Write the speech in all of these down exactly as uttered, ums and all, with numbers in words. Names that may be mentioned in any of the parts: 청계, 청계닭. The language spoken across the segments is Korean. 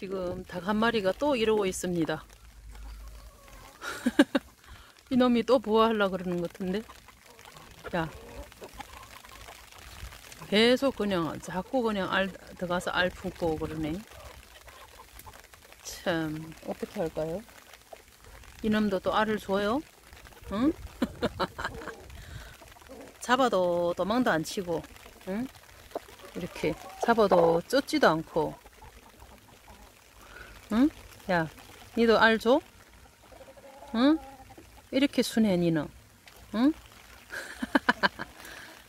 지금 닭 한 마리가 또 이러고 있습니다. 이놈이 또 부화하려고 그러는 것 같은데. 야, 계속 그냥 자꾸 그냥 알 들어가서 알 품고 그러네. 참, 어떻게 할까요? 이놈도 또 알을 줘요? 응? 잡아도 도망도 안 치고, 응? 이렇게 잡아도 쫓지도 않고, 응? 야, 니도 알 줘? 응? 이렇게 순해, 니는. 응?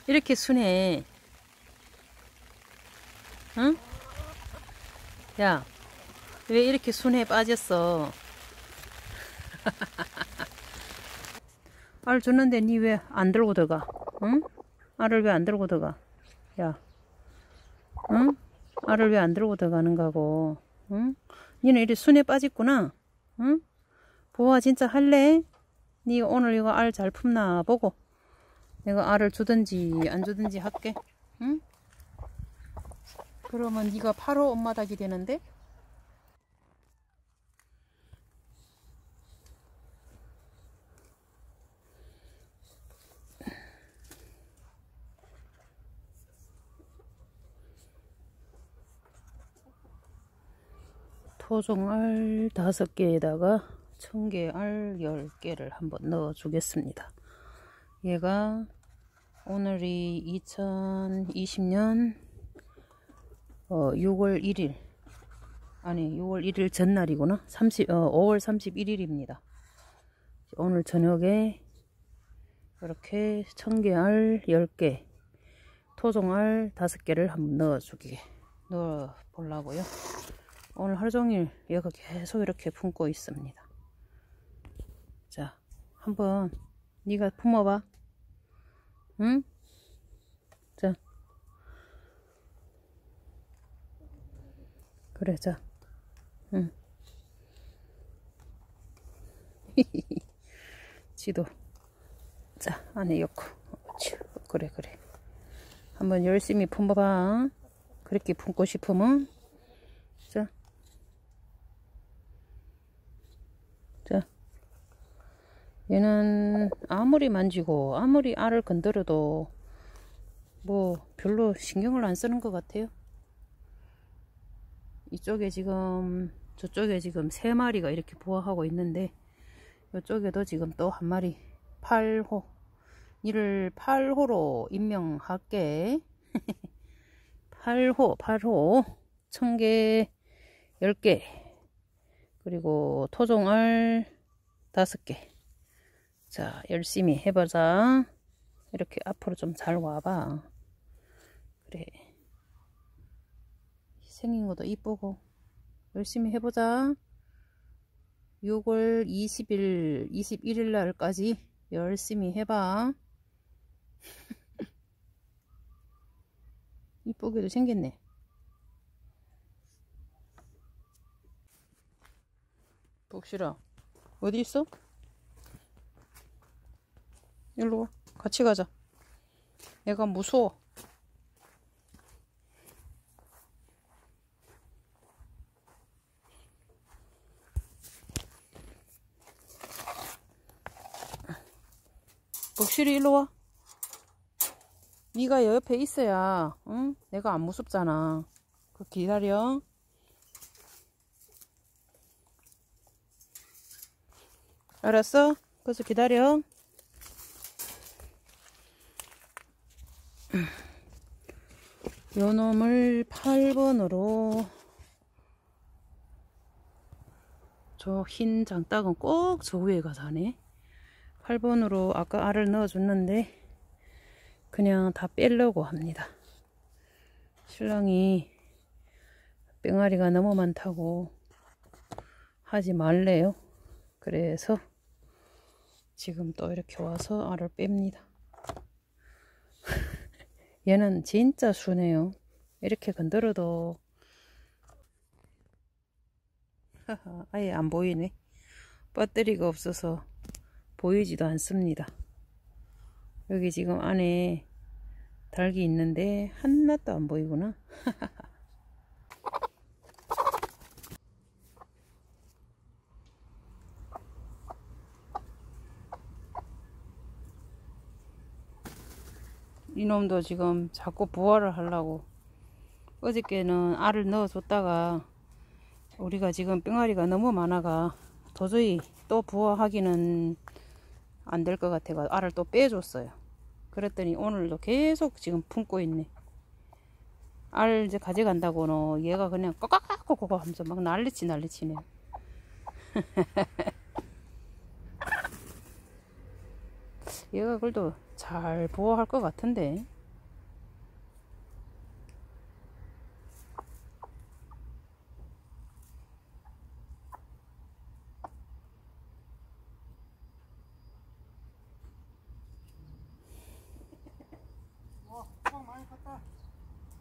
이렇게 순해. 응? 야, 왜 이렇게 순해 빠졌어? 알 줬는데 니 왜 안 들고 들어가? 응? 알을 왜 안 들고 들어가? 야, 응? 알을 왜 안 들고 들어가는가고? 응? 니는 이리 순에 빠졌구나? 응? 보아 진짜 할래? 니 오늘 이거 알 잘 품나 보고 내가 알을 주든지 안 주든지 할게. 응? 그러면 니가 바로 엄마 닭이 되는데? 토종알 다섯 개에다가 청계알 열 개를 한번 넣어 주겠습니다. 얘가 오늘이 이천이십 년 어, 유월 일일 아니 유월 일일 전날이구나. 오월 삼십일일입니다 오늘 저녁에 이렇게 청계알 열 개 토종알 다섯 개를 한번 넣어 주기 넣어 보려고요. 오늘 하루종일 얘가 계속 이렇게 품고 있습니다. 자, 한번 니가 품어봐. 응? 자, 그래, 자, 응. 지도, 자, 안에 넣고, 그래, 그래. 한번 열심히 품어봐. 그렇게 품고 싶으면, 자. 자, 얘는 아무리 만지고 아무리 알을 건드려도 뭐 별로 신경을 안 쓰는 것 같아요. 이쪽에 지금 저쪽에 지금 세 마리가 이렇게 부화하고 있는데 이쪽에도 지금 또 한 마리 팔호 이를 팔호로 임명할게. 팔호 팔호 청계 열 개 그리고 토종알 다섯 개. 자, 열심히 해보자. 이렇게 앞으로 좀 잘 와봐. 그래, 생긴 것도 이쁘고 열심히 해보자. 유월 이십일, 이십일일 날까지 열심히 해봐. 이쁘게도 생겼네. 복실아, 어디 있어? 일로 와. 같이 가자. 애가 무서워. 복실이 일로 와. 네가 옆에 있어야, 응? 내가 안 무섭잖아. 그 기다려. 알았어? 그래서 기다려. 요 놈을 팔 번으로 저 흰 장닭은 꼭 저 위에 가서 하네. 팔 번으로 아까 알을 넣어줬는데 그냥 다 빼려고 합니다. 신랑이 병아리가 너무 많다고 하지 말래요. 그래서 지금 또 이렇게 와서 알을 뺍니다. 얘는 진짜 순해요. 이렇게 건드려도 아예 안 보이네. 배터리가 없어서 보이지도 않습니다. 여기 지금 안에 닭이 있는데 하나도 안 보이구나. 이놈도 지금 자꾸 부화를 하려고, 어저께는 알을 넣어줬다가 우리가 지금 병아리가 너무 많아가 도저히 또 부화하기는 안 될 것 같아가 알을 또 빼줬어요. 그랬더니 오늘도 계속 지금 품고 있네. 알 이제 가져간다고는 얘가 그냥 꼬꼬꼬꼬꼬 하면서 막 난리치 난리치네. 얘가 그래도 잘 보호할 것 같은데. 어, 많이 컸다.